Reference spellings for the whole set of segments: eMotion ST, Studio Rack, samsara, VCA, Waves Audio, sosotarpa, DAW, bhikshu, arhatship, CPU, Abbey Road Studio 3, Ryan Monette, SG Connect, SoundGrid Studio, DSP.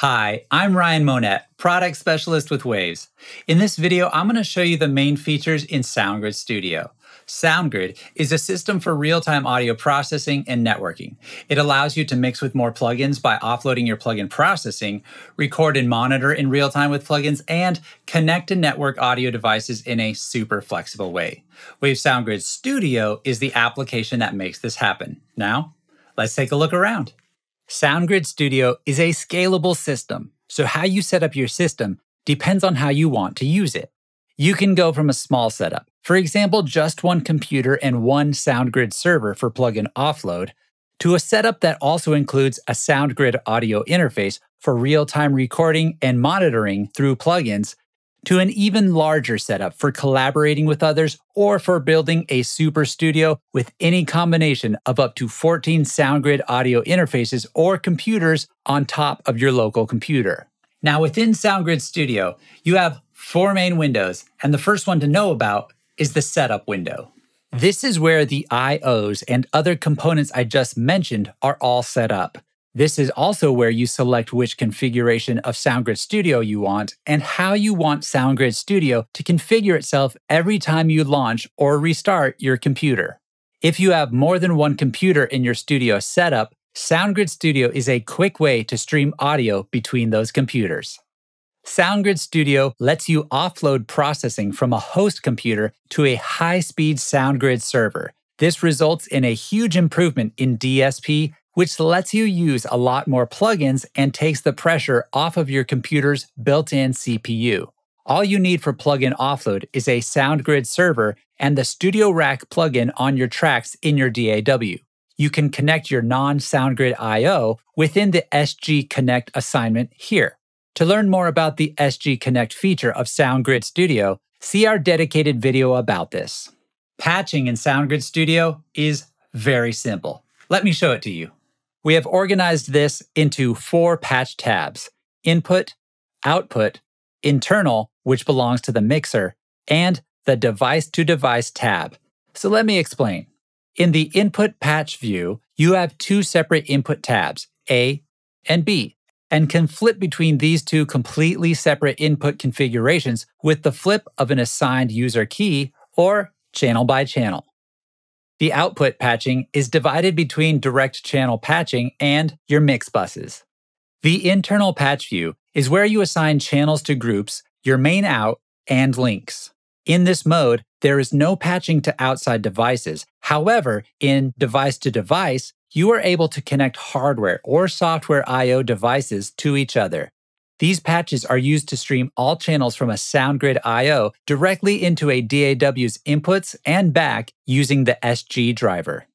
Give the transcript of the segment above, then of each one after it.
Hi, I'm Ryan Monette, Product Specialist with Waves. In this video, I'm going to show you the main features in SoundGrid Studio. SoundGrid is a system for real-time audio processing and networking. It allows you to mix with more plugins by offloading your plugin processing, record and monitor in real-time with plugins, and connect and network audio devices in a super flexible way. Waves SoundGrid Studio is the application that makes this happen. Now, let's take a look around. SoundGrid Studio is a scalable system, so how you set up your system depends on how you want to use it. You can go from a small setup, for example, just one computer and one SoundGrid server for plugin offload, to a setup that also includes a SoundGrid audio interface for real-time recording and monitoring through plugins, to an even larger setup for collaborating with others or for building a super studio with any combination of up to 14 SoundGrid audio interfaces or computers on top of your local computer. Now within SoundGrid Studio, you have four main windows, and the first one to know about is the setup window. This is where the IOs and other components I just mentioned are all set up. This is also where you select which configuration of SoundGrid Studio you want and how you want SoundGrid Studio to configure itself every time you launch or restart your computer. If you have more than one computer in your studio setup, SoundGrid Studio is a quick way to stream audio between those computers. SoundGrid Studio lets you offload processing from a host computer to a high-speed SoundGrid server. This results in a huge improvement in DSP, which lets you use a lot more plugins and takes the pressure off of your computer's built-in CPU. All you need for plugin offload is a SoundGrid server and the Studio Rack plugin on your tracks in your DAW. You can connect your non-SoundGrid I/O within the SG Connect assignment here. To learn more about the SG Connect feature of SoundGrid Studio, see our dedicated video about this. Patching in SoundGrid Studio is very simple. Let me show it to you. We have organized this into four patch tabs: Input, Output, Internal, which belongs to the mixer, and the Device-to-Device tab. So let me explain. In the Input Patch view, you have two separate input tabs, A and B, and can flip between these two completely separate input configurations with the flip of an assigned user key or channel by channel. The output patching is divided between direct channel patching and your mix buses. The internal patch view is where you assign channels to groups, your main out, and links. In this mode, there is no patching to outside devices. However, in device-to-device, you are able to connect hardware or software I/O devices to each other. These patches are used to stream all channels from a SoundGrid I/O directly into a DAW's inputs and back using the SG driver.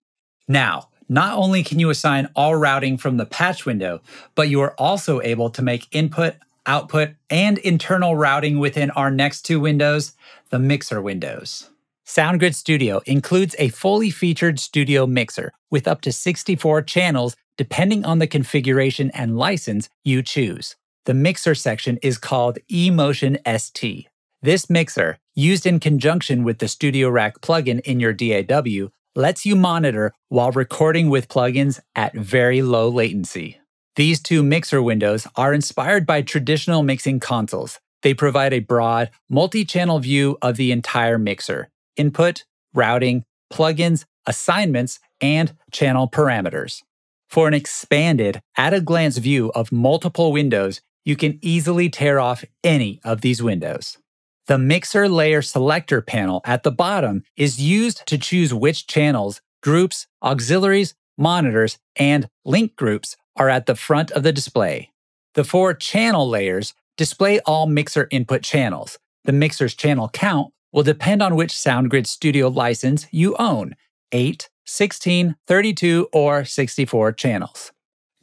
Now, not only can you assign all routing from the patch window, but you are also able to make input, output, and internal routing within our next two windows, the mixer windows. SoundGrid Studio includes a fully featured studio mixer with up to 64 channels depending on the configuration and license you choose. The mixer section is called eMotion ST. This mixer, used in conjunction with the Studio Rack plugin in your DAW, lets you monitor while recording with plugins at very low latency. These two mixer windows are inspired by traditional mixing consoles. They provide a broad, multi-channel view of the entire mixer: input, routing, plugins, assignments, and channel parameters. For an expanded, at-a-glance view of multiple windows, you can easily tear off any of these windows. The Mixer Layer Selector panel at the bottom is used to choose which channels, groups, auxiliaries, monitors, and link groups are at the front of the display. The four channel layers display all mixer input channels. The mixer's channel count will depend on which SoundGrid Studio license you own: 8, 16, 32, or 64 channels.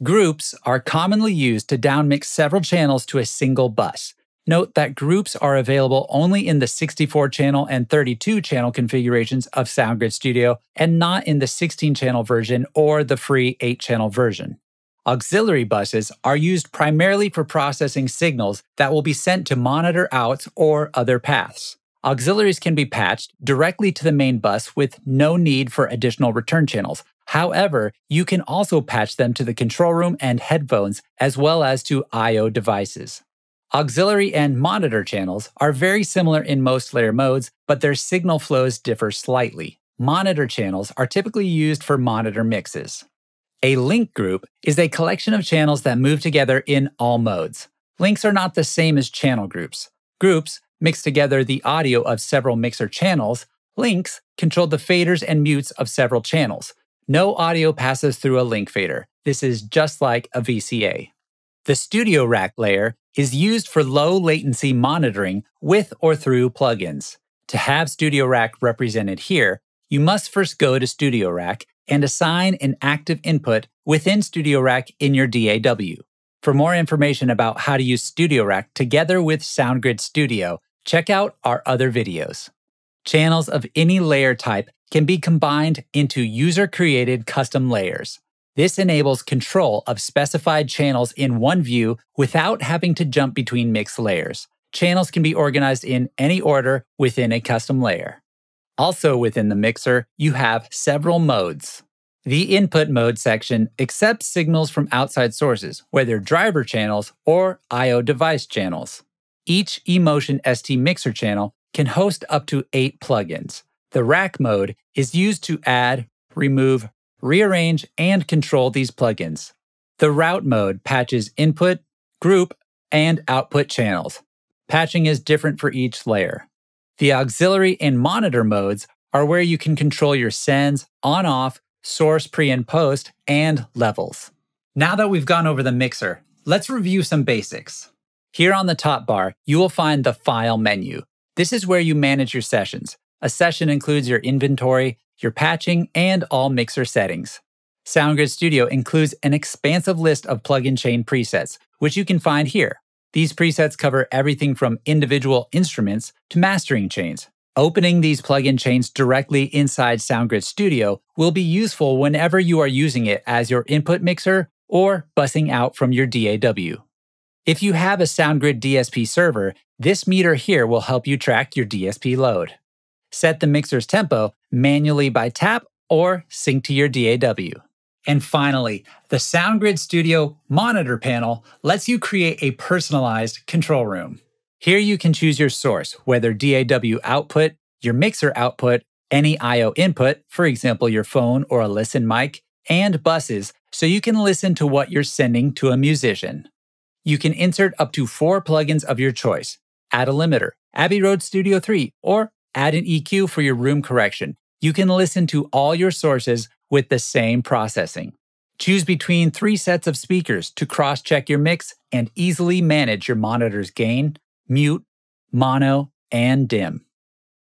Groups are commonly used to downmix several channels to a single bus. Note that groups are available only in the 64-channel and 32-channel configurations of SoundGrid Studio and not in the 16-channel version or the free 8-channel version. Auxiliary buses are used primarily for processing signals that will be sent to monitor outs or other paths. Auxiliaries can be patched directly to the main bus with no need for additional return channels, However, you can also patch them to the control room and headphones, as well as to I/O devices. Auxiliary and monitor channels are very similar in most layer modes, but their signal flows differ slightly. Monitor channels are typically used for monitor mixes. A link group is a collection of channels that move together in all modes. Links are not the same as channel groups. Groups mix together the audio of several mixer channels. Links control the faders and mutes of several channels. No audio passes through a link fader. This is just like a VCA. The Studio Rack layer is used for low latency monitoring with or through plugins. To have Studio Rack represented here, you must first go to Studio Rack and assign an active input within Studio Rack in your DAW. For more information about how to use Studio Rack together with SoundGrid Studio, check out our other videos. Channels of any layer type can be combined into user-created custom layers. This enables control of specified channels in one view without having to jump between mix layers. Channels can be organized in any order within a custom layer. Also within the mixer, you have several modes. The input mode section accepts signals from outside sources, whether driver channels or I/O device channels. Each eMotion ST mixer channel can host up to 8 plugins. The rack mode is used to add, remove, rearrange, and control these plugins. The route mode patches input, group, and output channels. Patching is different for each layer. The auxiliary and monitor modes are where you can control your sends, on-off, source, pre and post, and levels. Now that we've gone over the mixer, let's review some basics. Here on the top bar, you will find the File menu. This is where you manage your sessions. A session includes your inventory, your patching, and all mixer settings. SoundGrid Studio includes an expansive list of plugin chain presets, which you can find here. These presets cover everything from individual instruments to mastering chains. Opening these plugin chains directly inside SoundGrid Studio will be useful whenever you are using it as your input mixer or bussing out from your DAW. If you have a SoundGrid DSP server, this meter here will help you track your DSP load. Set the mixer's tempo manually by tap or sync to your DAW. And finally, the SoundGrid Studio monitor panel lets you create a personalized control room. Here you can choose your source, whether DAW output, your mixer output, any I/O input, for example, your phone or a listen mic, and buses, so you can listen to what you're sending to a musician. You can insert up to 4 plugins of your choice, add a limiter, Abbey Road Studio 3, or add an EQ for your room correction. You can listen to all your sources with the same processing. Choose between 3 sets of speakers to cross-check your mix and easily manage your monitor's gain, mute, mono, and dim.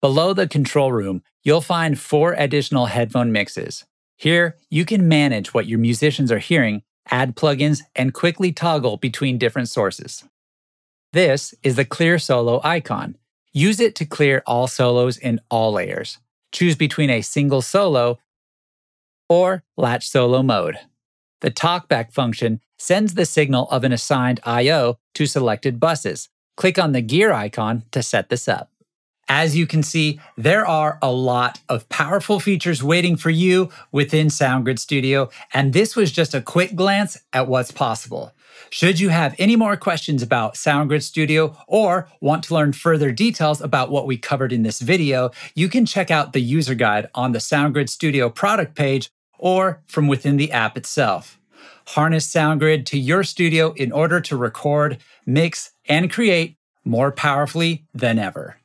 Below the control room, you'll find 4 additional headphone mixes. Here, you can manage what your musicians are hearing, add plugins, and quickly toggle between different sources. This is the Clear Solo icon. Use it to clear all solos in all layers. Choose between a single solo or latch solo mode. The talkback function sends the signal of an assigned I/O to selected buses. Click on the gear icon to set this up. As you can see, there are a lot of powerful features waiting for you within SoundGrid Studio, and this was just a quick glance at what's possible. Should you have any more questions about SoundGrid Studio or want to learn further details about what we covered in this video, you can check out the user guide on the SoundGrid Studio product page or from within the app itself. Harness SoundGrid to your studio in order to record, mix, and create more powerfully than ever.